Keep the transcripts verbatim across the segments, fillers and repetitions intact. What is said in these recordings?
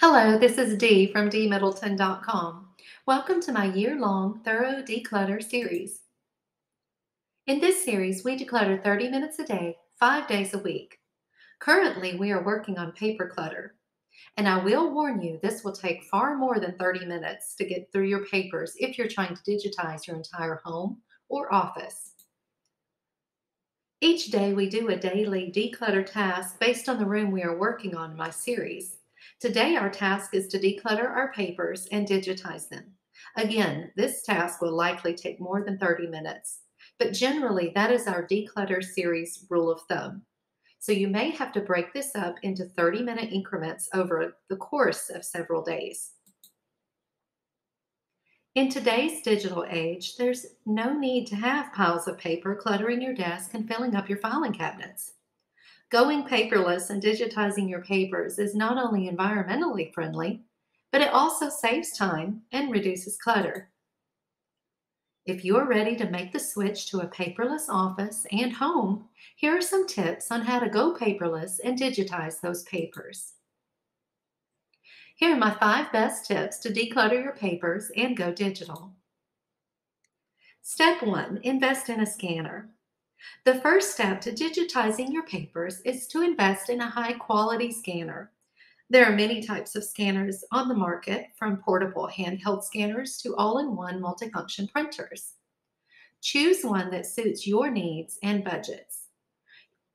Hello, this is Dee from d middleton dot com. Welcome to my year-long Thorough Declutter series. In this series, we declutter thirty minutes a day, five days a week. Currently, we are working on paper clutter, and I will warn you, this will take far more than thirty minutes to get through your papers if you're trying to digitize your entire home or office. Each day, we do a daily declutter task based on the room we are working on in my series. Today, our task is to declutter our papers and digitize them. Again, this task will likely take more than thirty minutes, but generally that is our declutter series rule of thumb. So you may have to break this up into thirty minute increments over the course of several days. In today's digital age, there's no need to have piles of paper cluttering your desk and filling up your filing cabinets. Going paperless and digitizing your papers is not only environmentally friendly, but it also saves time and reduces clutter. If you're ready to make the switch to a paperless office and home, here are some tips on how to go paperless and digitize those papers. Here are my five best tips to declutter your papers and go digital. Step one, invest in a scanner. The first step to digitizing your papers is to invest in a high-quality scanner. There are many types of scanners on the market, from portable handheld scanners to all-in-one multifunction printers. Choose one that suits your needs and budgets.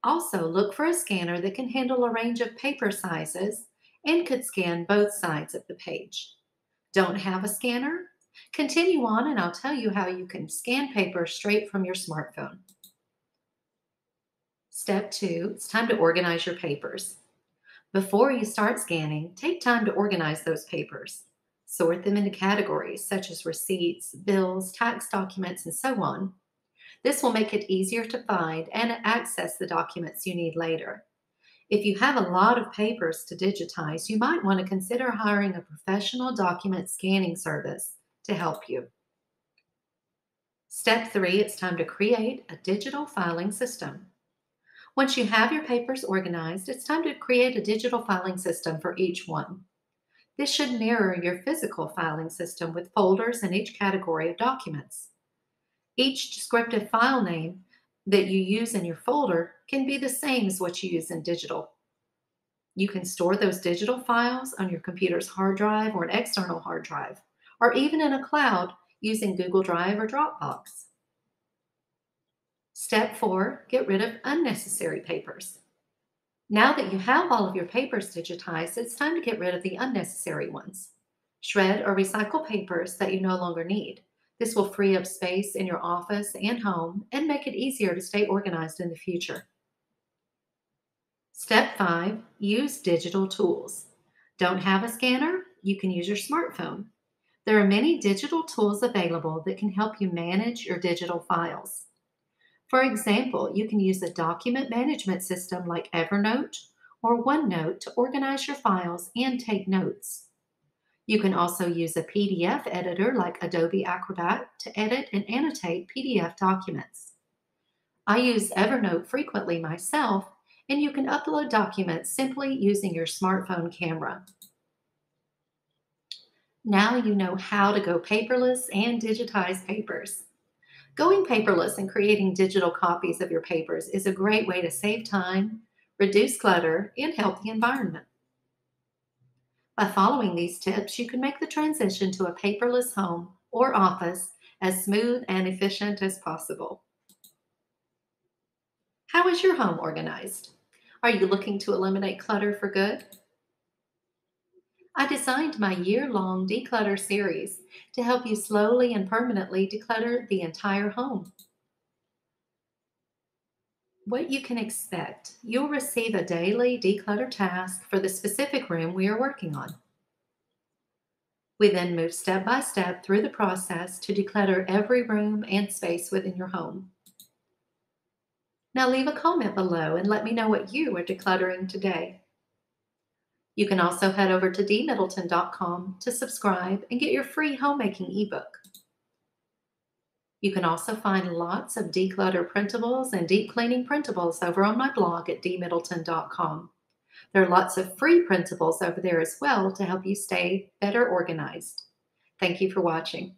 Also, look for a scanner that can handle a range of paper sizes and could scan both sides of the page. Don't have a scanner? Continue on and I'll tell you how you can scan paper straight from your smartphone. Step two, it's time to organize your papers. Before you start scanning, take time to organize those papers. Sort them into categories such as receipts, bills, tax documents, and so on. This will make it easier to find and access the documents you need later. If you have a lot of papers to digitize, you might want to consider hiring a professional document scanning service to help you. Step three, it's time to create a digital filing system. Once you have your papers organized, it's time to create a digital filing system for each one. This should mirror your physical filing system with folders in each category of documents. Each descriptive file name that you use in your folder can be the same as what you use in digital. You can store those digital files on your computer's hard drive or an external hard drive, or even in a cloud using Google Drive or Dropbox. Step four, get rid of unnecessary papers. Now that you have all of your papers digitized, it's time to get rid of the unnecessary ones. Shred or recycle papers that you no longer need. This will free up space in your office and home and make it easier to stay organized in the future. Step five, use digital tools. Don't have a scanner? You can use your smartphone. There are many digital tools available that can help you manage your digital files. For example, you can use a document management system like Evernote or OneNote to organize your files and take notes. You can also use a P D F editor like Adobe Acrobat to edit and annotate P D F documents. I use Evernote frequently myself, and you can upload documents simply using your smartphone camera. Now you know how to go paperless and digitize papers. Going paperless and creating digital copies of your papers is a great way to save time, reduce clutter, and help the environment. By following these tips, you can make the transition to a paperless home or office as smooth and efficient as possible. How is your home organized? Are you looking to eliminate clutter for good? I designed my year-long declutter series to help you slowly and permanently declutter the entire home. What you can expect, you'll receive a daily declutter task for the specific room we are working on. We then move step by step through the process to declutter every room and space within your home. Now leave a comment below and let me know what you are decluttering today. You can also head over to d middleton dot com to subscribe and get your free homemaking ebook. You can also find lots of declutter printables and deep cleaning printables over on my blog at d middleton dot com. There are lots of free printables over there as well to help you stay better organized. Thank you for watching.